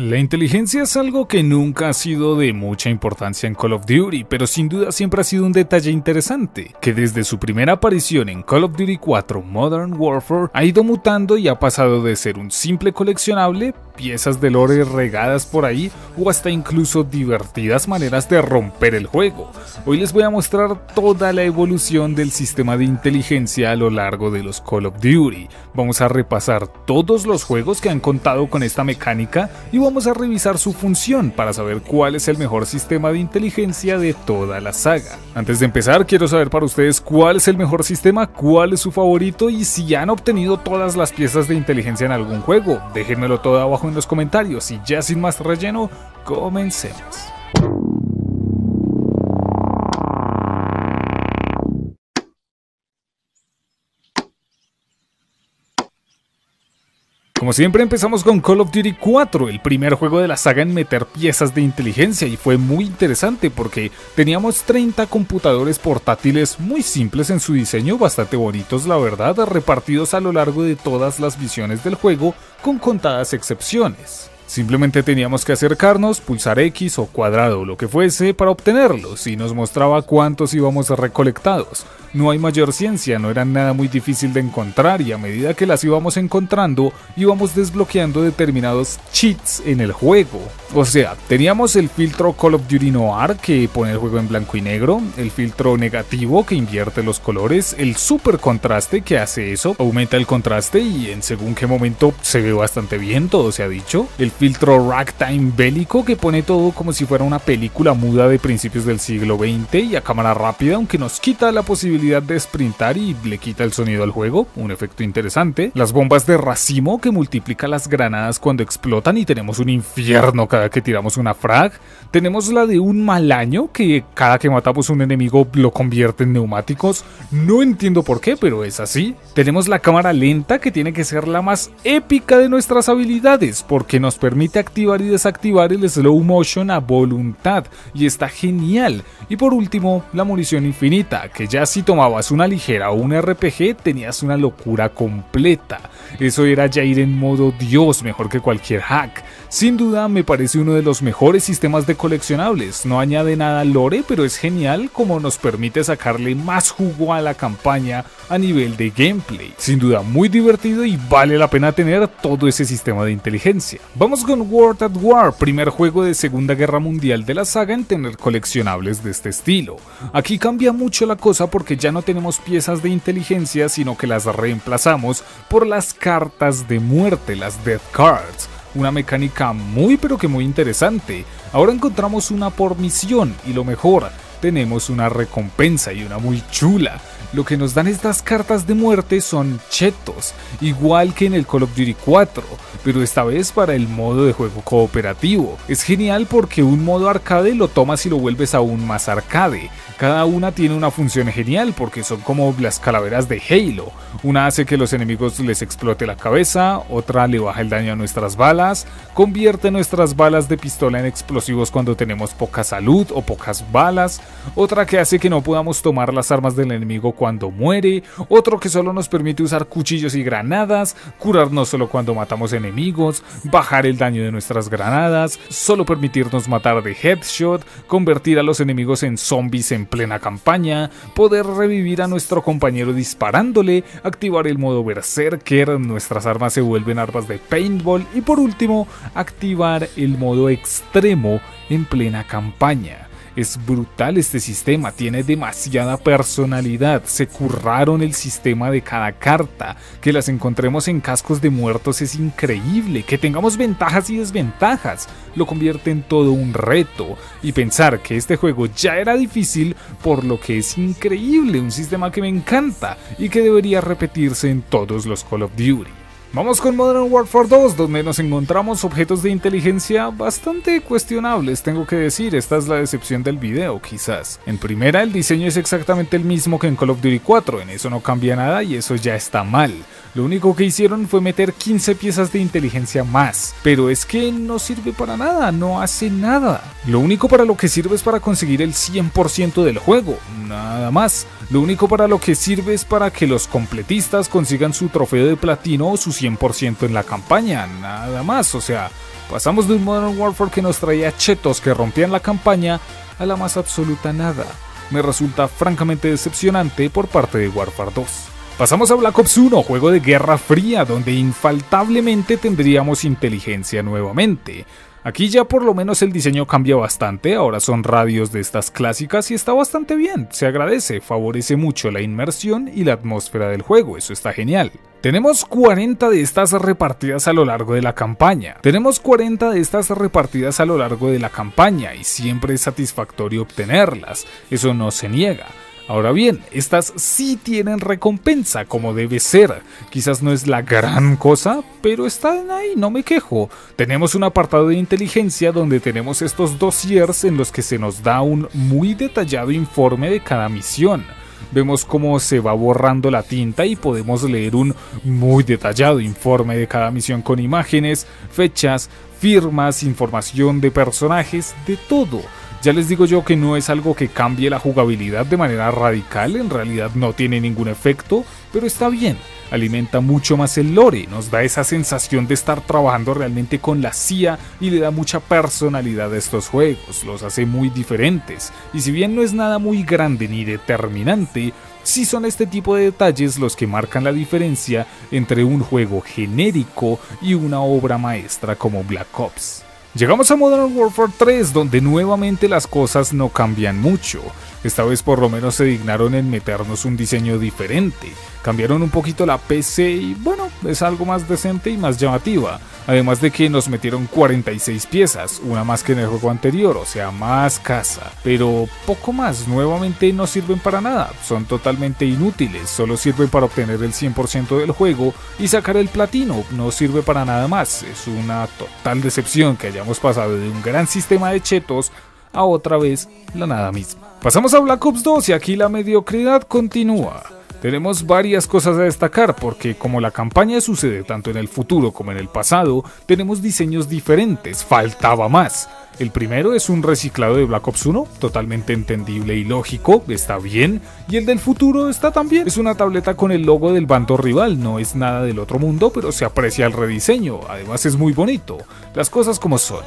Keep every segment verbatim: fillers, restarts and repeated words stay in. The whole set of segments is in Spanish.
La inteligencia es algo que nunca ha sido de mucha importancia en Call of Duty, pero sin duda siempre ha sido un detalle interesante, que desde su primera aparición en Call of Duty cuatro Modern Warfare ha ido mutando y ha pasado de ser un simple coleccionable, piezas de lore regadas por ahí o hasta incluso divertidas maneras de romper el juego. Hoy les voy a mostrar toda la evolución del sistema de inteligencia a lo largo de los Call of Duty. Vamos a repasar todos los juegos que han contado con esta mecánica y vamos a revisar su función para saber cuál es el mejor sistema de inteligencia de toda la saga. Antes de empezar, quiero saber para ustedes cuál es el mejor sistema, cuál es su favorito y si han obtenido todas las piezas de inteligencia en algún juego. Déjenmelo todo abajo en los comentarios y ya sin más relleno, comencemos. Como siempre empezamos con Call of Duty cuatro, el primer juego de la saga en meter piezas de inteligencia, y fue muy interesante porque teníamos treinta computadores portátiles muy simples en su diseño, bastante bonitos la verdad, repartidos a lo largo de todas las misiones del juego con contadas excepciones. Simplemente teníamos que acercarnos, pulsar X o cuadrado, lo que fuese, para obtenerlos y nos mostraba cuántos íbamos recolectados. No hay mayor ciencia, no era nada muy difícil de encontrar y a medida que las íbamos encontrando, íbamos desbloqueando determinados cheats en el juego. O sea, teníamos el filtro Call of Duty Noir que pone el juego en blanco y negro, el filtro negativo que invierte los colores, el super contraste que hace eso, aumenta el contraste y en según qué momento se ve bastante bien, todo se ha dicho. El filtro ragtime bélico que pone todo como si fuera una película muda de principios del siglo veinte y a cámara rápida, aunque nos quita la posibilidad de sprintar y le quita el sonido al juego, un efecto interesante. Las bombas de racimo que multiplica las granadas cuando explotan y tenemos un infierno cada que tiramos una frag. Tenemos la de un mal año que cada que matamos un enemigo lo convierte en neumáticos, no entiendo por qué pero es así. Tenemos la cámara lenta que tiene que ser la más épica de nuestras habilidades porque nos permite Permite activar y desactivar el slow motion a voluntad y está genial. Y por último, la munición infinita, que ya si tomabas una ligera o un R P G tenías una locura completa. Eso era ya ir en modo Dios, mejor que cualquier hack. Sin duda me parece uno de los mejores sistemas de coleccionables. No añade nada al lore, pero es genial como nos permite sacarle más jugo a la campaña a nivel de gameplay. Sin duda muy divertido y vale la pena tener todo ese sistema de inteligencia. Vamos con World at War, primer juego de Segunda Guerra Mundial de la saga en tener coleccionables de este estilo. Aquí cambia mucho la cosa porque ya no tenemos piezas de inteligencia, sino que las reemplazamos por las cartas de muerte, las Death Cards. Una mecánica muy pero que muy interesante. Ahora encontramos una por misión y lo mejor, tenemos una recompensa y una muy chula. Lo que nos dan estas cartas de muerte son chetos, igual que en el Call of Duty cuatro, pero esta vez para el modo de juego cooperativo. Es genial porque un modo arcade lo tomas y lo vuelves aún más arcade. Cada una tiene una función genial porque son como las calaveras de Halo. Una hace que los enemigos les explote la cabeza, otra le baja el daño a nuestras balas, convierte nuestras balas de pistola en explosivos cuando tenemos poca salud o pocas balas, otra que hace que no podamos tomar las armas del enemigo cuando muere, otro que solo nos permite usar cuchillos y granadas, curarnos solo cuando matamos enemigos, bajar el daño de nuestras granadas, solo permitirnos matar de headshot, convertir a los enemigos en zombies en plena campaña, poder revivir a nuestro compañero disparándole, activar el modo berserker, nuestras armas se vuelven armas de paintball y por último activar el modo extremo en plena campaña. Es brutal este sistema, tiene demasiada personalidad, se curraron el sistema de cada carta, que las encontremos en cascos de muertos es increíble, que tengamos ventajas y desventajas, lo convierte en todo un reto, y pensar que este juego ya era difícil, por lo que es increíble, un sistema que me encanta, y que debería repetirse en todos los Call of Duty. Vamos con Modern Warfare dos, donde nos encontramos objetos de inteligencia bastante cuestionables, tengo que decir, esta es la decepción del video quizás. En primera, el diseño es exactamente el mismo que en Call of Duty cuatro, en eso no cambia nada y eso ya está mal. Lo único que hicieron fue meter quince piezas de inteligencia más, pero es que no sirve para nada, no hace nada. Lo único para lo que sirve es para conseguir el cien por ciento del juego, nada más. Lo único para lo que sirve es para que los completistas consigan su trofeo de platino o sus cien por ciento en la campaña, nada más, o sea, Pasamos de un Modern Warfare que nos traía chetos que rompían la campaña a la más absoluta nada. Me resulta francamente decepcionante por parte de Warfare dos. Pasamos a Black Ops uno, juego de Guerra Fría, donde infaltablemente tendríamos inteligencia nuevamente. Aquí ya por lo menos el diseño cambia bastante, ahora son radios de estas clásicas y está bastante bien, se agradece, favorece mucho la inmersión y la atmósfera del juego, eso está genial. Tenemos cuarenta de estas repartidas a lo largo de la campaña, tenemos cuarenta de estas repartidas a lo largo de la campaña y siempre es satisfactorio obtenerlas, eso no se niega. Ahora bien, estas sí tienen recompensa, como debe ser. Quizás no es la gran cosa, pero están ahí, no me quejo. Tenemos un apartado de inteligencia donde tenemos estos dossiers en los que se nos da un muy detallado informe de cada misión. Vemos cómo se va borrando la tinta y podemos leer un muy detallado informe de cada misión con imágenes, fechas, firmas, información de personajes, de todo. Ya les digo yo que no es algo que cambie la jugabilidad de manera radical, en realidad no tiene ningún efecto, pero está bien, alimenta mucho más el lore, nos da esa sensación de estar trabajando realmente con la C I A y le da mucha personalidad a estos juegos, los hace muy diferentes, y si bien no es nada muy grande ni determinante, sí son este tipo de detalles los que marcan la diferencia entre un juego genérico y una obra maestra como Black Ops. Llegamos a Modern Warfare tres, donde nuevamente las cosas no cambian mucho. Esta vez por lo menos se dignaron en meternos un diseño diferente. Cambiaron un poquito la P C y bueno, es algo más decente y más llamativa. Además de que nos metieron cuarenta y seis piezas, una más que en el juego anterior, o sea, más casa. Pero poco más, nuevamente no sirven para nada, son totalmente inútiles, solo sirven para obtener el cien por ciento del juego y sacar el platino, no sirve para nada más. Es una total decepción que haya Hemos pasado de un gran sistema de chetos a otra vez la nada misma. Pasamos a Black Ops dos y aquí la mediocridad continúa. Tenemos varias cosas a destacar porque como la campaña sucede tanto en el futuro como en el pasado, tenemos diseños diferentes, faltaba más. El primero es un reciclado de Black Ops uno, totalmente entendible y lógico, está bien, y el del futuro está también. Es una tableta con el logo del bando rival, no es nada del otro mundo, pero se aprecia el rediseño, además es muy bonito, las cosas como son.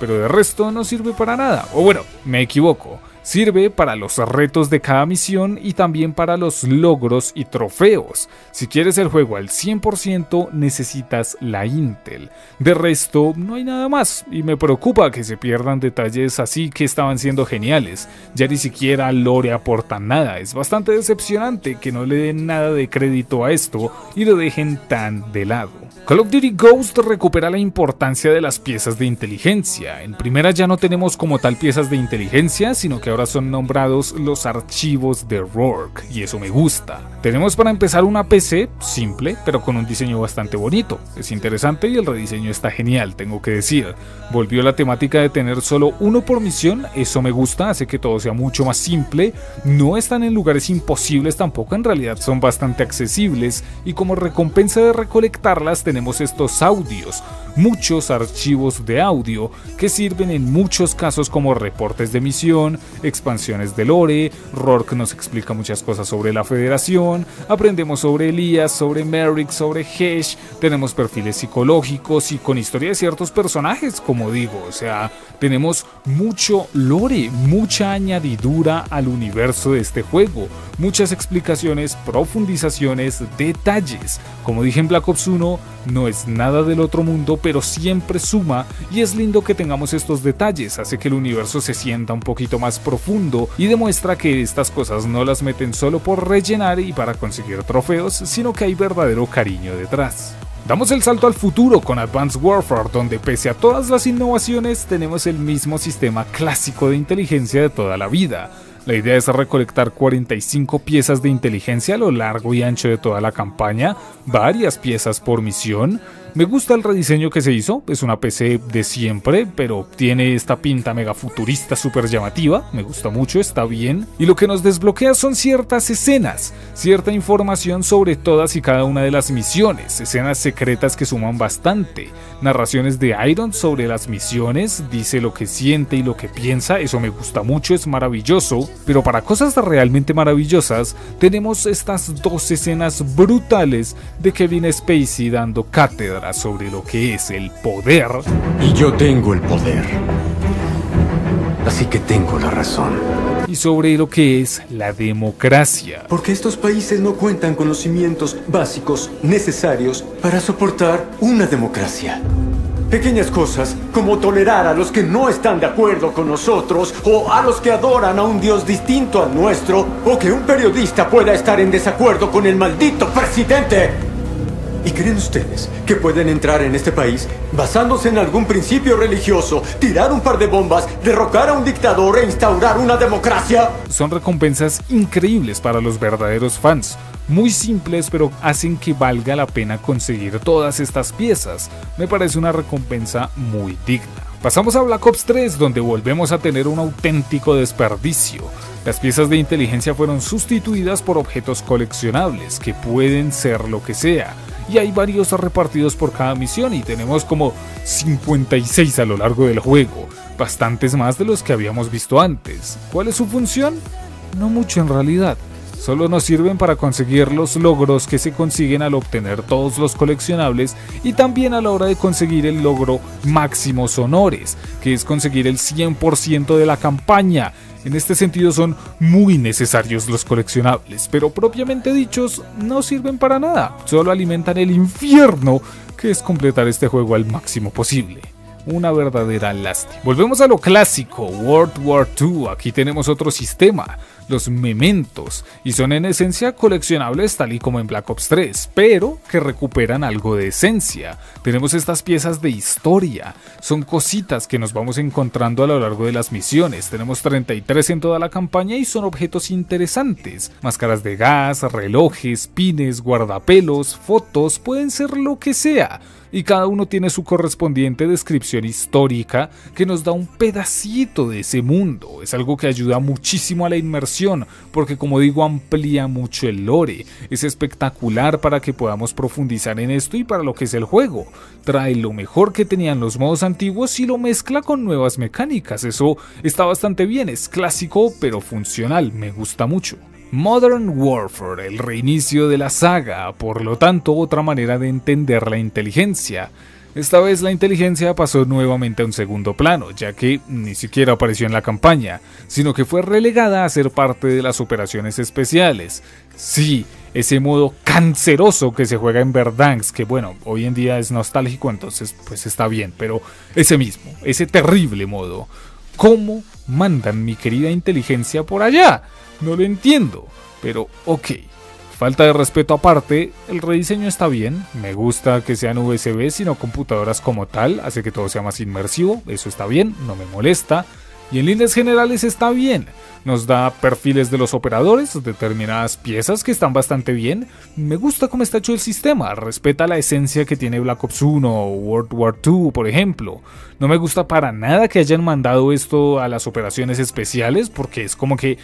Pero de resto no sirve para nada, o bueno, me equivoco. Sirve para los retos de cada misión y también para los logros y trofeos. Si quieres el juego al cien por ciento necesitas la Intel. De resto no hay nada más y me preocupa que se pierdan detalles así que estaban siendo geniales. Ya ni siquiera lore aporta nada, es bastante decepcionante que no le den nada de crédito a esto y lo dejen tan de lado. Call of Duty Ghost recupera la importancia de las piezas de inteligencia. En primera ya no tenemos como tal piezas de inteligencia, sino que ahora son nombrados los archivos de Rourke, y eso me gusta. Tenemos para empezar una P C simple, pero con un diseño bastante bonito. Es interesante y el rediseño está genial, tengo que decir. Volvió la temática de tener solo uno por misión, eso me gusta, hace que todo sea mucho más simple. No están en lugares imposibles tampoco, en realidad son bastante accesibles, y como recompensa de recolectarlas tenemos estos audios, muchos archivos de audio que sirven en muchos casos como reportes de misión, expansiones de lore, Rourke nos explica muchas cosas sobre la Federación, aprendemos sobre Elías, sobre Merrick, sobre Hesh, tenemos perfiles psicológicos y con historia de ciertos personajes, como digo, o sea, tenemos mucho lore, mucha añadidura al universo de este juego, muchas explicaciones, profundizaciones, detalles. Como dije en Black Ops uno, no es nada del otro mundo, pero siempre suma y es lindo que tengamos estos detalles, hace que el universo se sienta un poquito más profundo y demuestra que estas cosas no las meten solo por rellenar y para conseguir trofeos, sino que hay verdadero cariño detrás. Damos el salto al futuro con Advanced Warfare, donde pese a todas las innovaciones tenemos el mismo sistema clásico de inteligencia de toda la vida. La idea es recolectar cuarenta y cinco piezas de inteligencia a lo largo y ancho de toda la campaña, varias piezas por misión. Me gusta el rediseño que se hizo, es una P C de siempre, pero tiene esta pinta mega futurista súper llamativa, me gusta mucho, está bien. Y lo que nos desbloquea son ciertas escenas, cierta información sobre todas y cada una de las misiones, escenas secretas que suman bastante, narraciones de Iron sobre las misiones, dice lo que siente y lo que piensa, eso me gusta mucho, es maravilloso. Pero para cosas realmente maravillosas, tenemos estas dos escenas brutales de Kevin Spacey dando cátedra palabras sobre lo que es el poder. Y yo tengo el poder, así que tengo la razón. Y sobre lo que es la democracia. Porque estos países no cuentan con los cimientos básicos necesarios para soportar una democracia. Pequeñas cosas como tolerar a los que no están de acuerdo con nosotros, o a los que adoran a un dios distinto al nuestro, o que un periodista pueda estar en desacuerdo con el maldito presidente. ¿Y creen ustedes que pueden entrar en este país basándose en algún principio religioso, tirar un par de bombas, derrocar a un dictador e instaurar una democracia? Son recompensas increíbles para los verdaderos fans. Muy simples, pero hacen que valga la pena conseguir todas estas piezas. Me parece una recompensa muy digna. Pasamos a Black Ops tres, donde volvemos a tener un auténtico desperdicio. Las piezas de inteligencia fueron sustituidas por objetos coleccionables, que pueden ser lo que sea, y hay varios repartidos por cada misión, y tenemos como cincuenta y seis a lo largo del juego, bastantes más de los que habíamos visto antes. ¿Cuál es su función? No mucho en realidad. Solo nos sirven para conseguir los logros que se consiguen al obtener todos los coleccionables, y también a la hora de conseguir el logro máximos honores, que es conseguir el cien por ciento de la campaña. En este sentido son muy necesarios los coleccionables, pero propiamente dichos no sirven para nada, solo alimentan el infierno que es completar este juego al máximo posible. Una verdadera lástima. Volvemos a lo clásico, World War Two. Aquí tenemos otro sistema, los mementos, y son en esencia coleccionables tal y como en Black Ops tres, pero que recuperan algo de esencia. Tenemos estas piezas de historia, son cositas que nos vamos encontrando a lo largo de las misiones. Tenemos treinta y tres en toda la campaña y son objetos interesantes. Máscaras de gas, relojes, pines, guardapelos, fotos, pueden ser lo que sea. Y cada uno tiene su correspondiente descripción histórica que nos da un pedacito de ese mundo. Es algo que ayuda muchísimo a la inmersión, porque como digo, amplía mucho el lore. Es espectacular para que podamos profundizar en esto y para lo que es el juego. Trae lo mejor que tenían los modos antiguos y lo mezcla con nuevas mecánicas. Eso está bastante bien, es clásico pero funcional, me gusta mucho. Modern Warfare, el reinicio de la saga, por lo tanto otra manera de entender la inteligencia. Esta vez la inteligencia pasó nuevamente a un segundo plano, ya que ni siquiera apareció en la campaña, sino que fue relegada a ser parte de las operaciones especiales. Sí, ese modo canceroso que se juega en Verdansk, que bueno, hoy en día es nostálgico, entonces pues está bien, pero ese mismo, ese terrible modo. ¿Cómo mandan mi querida inteligencia por allá? No lo entiendo, pero ok. Falta de respeto aparte, el rediseño está bien, me gusta que sean U S B sino computadoras como tal, hace que todo sea más inmersivo, eso está bien, no me molesta, y en líneas generales está bien. Nos da perfiles de los operadores, determinadas piezas que están bastante bien. Me gusta cómo está hecho el sistema, respeta la esencia que tiene Black Ops uno o World War Two, por ejemplo. No me gusta para nada que hayan mandado esto a las operaciones especiales, porque es como que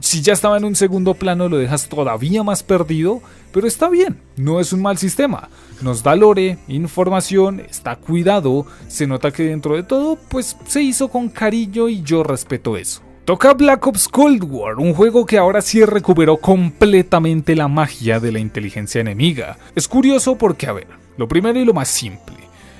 si ya estaba en un segundo plano lo dejas todavía más perdido, pero está bien, no es un mal sistema. Nos da lore, información, está cuidado, se nota que dentro de todo pues se hizo con cariño y yo respeto eso. Toca Black Ops Cold War, un juego que ahora sí recuperó completamente la magia de la inteligencia enemiga. Es curioso porque, a ver, lo primero y lo más simple.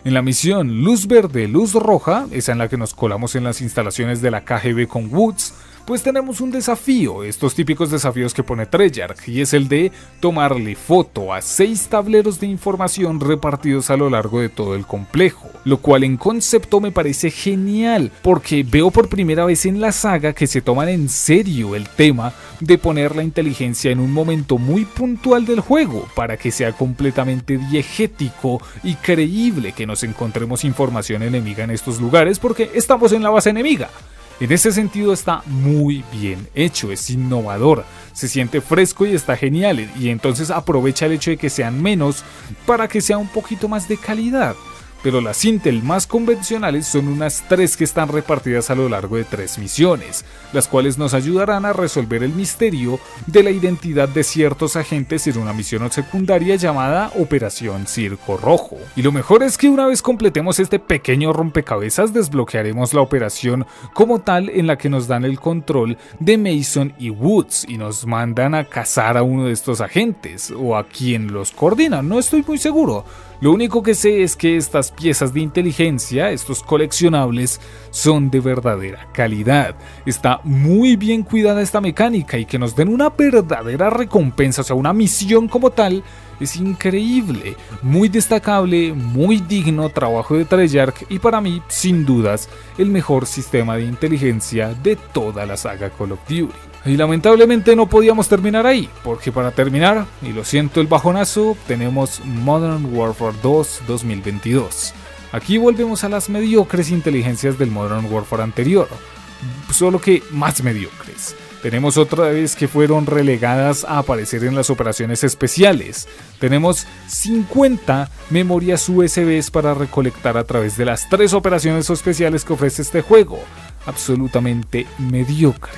En la misión Luz Verde, Luz Roja, esa en la que nos colamos en las instalaciones de la K G B con Woods, pues tenemos un desafío, estos típicos desafíos que pone Treyarch, y es el de tomarle foto a seis tableros de información repartidos a lo largo de todo el complejo, lo cual en concepto me parece genial, porque veo por primera vez en la saga que se toman en serio el tema de poner la inteligencia en un momento muy puntual del juego, para que sea completamente diegético y creíble que nos encontremos información enemiga en estos lugares, porque estamos en la base enemiga. En ese sentido está muy bien hecho, es innovador, se siente fresco y está genial, y entonces aprovecha el hecho de que sean menos para que sea un poquito más de calidad. Pero las Intel más convencionales son unas tres que están repartidas a lo largo de tres misiones, las cuales nos ayudarán a resolver el misterio de la identidad de ciertos agentes en una misión secundaria llamada Operación Circo Rojo. Y lo mejor es que una vez completemos este pequeño rompecabezas desbloquearemos la operación como tal, en la que nos dan el control de Mason y Woods y nos mandan a cazar a uno de estos agentes, o a quien los coordina, no estoy muy seguro. Lo único que sé es que estas piezas de inteligencia, estos coleccionables, son de verdadera calidad. Está muy bien cuidada esta mecánica y que nos den una verdadera recompensa, o sea, una misión como tal, es increíble, muy destacable, muy digno trabajo de Treyarch y para mí, sin dudas, el mejor sistema de inteligencia de toda la saga Call of Duty. Y lamentablemente no podíamos terminar ahí, porque para terminar, y lo siento el bajonazo, tenemos Modern Warfare dos dos mil veintidós. Aquí volvemos a las mediocres inteligencias del Modern Warfare anterior, solo que más mediocres. Tenemos otra vez que fueron relegadas a aparecer en las operaciones especiales. Tenemos cincuenta memorias U S B para recolectar a través de las tres operaciones especiales que ofrece este juego. Absolutamente mediocre.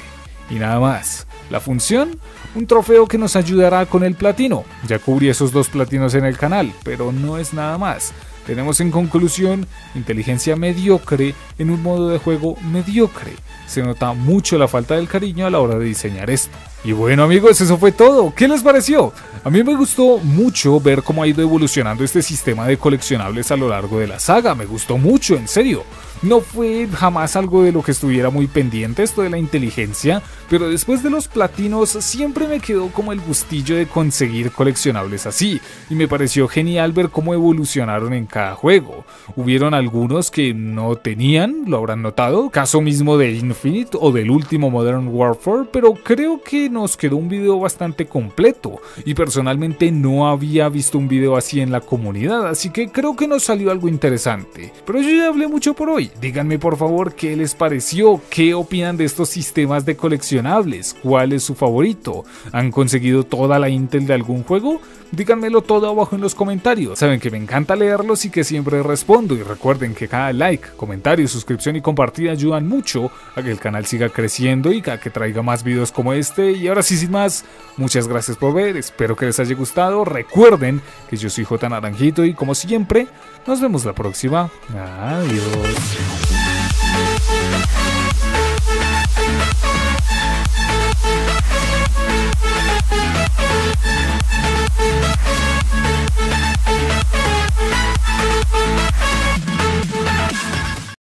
Y nada más. La función, un trofeo que nos ayudará con el platino. Ya cubrí esos dos platinos en el canal, pero no es nada más. Tenemos en conclusión inteligencia mediocre en un modo de juego mediocre. Se nota mucho la falta del cariño a la hora de diseñar esto. Y bueno amigos, eso fue todo. ¿Qué les pareció? A mí me gustó mucho ver cómo ha ido evolucionando este sistema de coleccionables a lo largo de la saga. Me gustó mucho, en serio. No fue jamás algo de lo que estuviera muy pendiente esto de la inteligencia, pero después de los platinos siempre me quedó como el gustillo de conseguir coleccionables así, y me pareció genial ver cómo evolucionaron en cada juego. Hubieron algunos que no tenían, lo habrán notado, caso mismo de Infinite o del último Modern Warfare, pero creo que nos quedó un video bastante completo, y personalmente no había visto un video así en la comunidad, así que creo que nos salió algo interesante. Pero yo ya hablé mucho por hoy. Díganme por favor qué les pareció, qué opinan de estos sistemas de coleccionables, cuál es su favorito, han conseguido toda la intel de algún juego, díganmelo todo abajo en los comentarios, saben que me encanta leerlos y que siempre respondo, y recuerden que cada like, comentario, suscripción y compartida ayudan mucho a que el canal siga creciendo y a que traiga más videos como este. Y ahora sí, sin más, muchas gracias por ver, espero que les haya gustado, recuerden que yo soy Jota Naranjito y como siempre, nos vemos la próxima, adiós.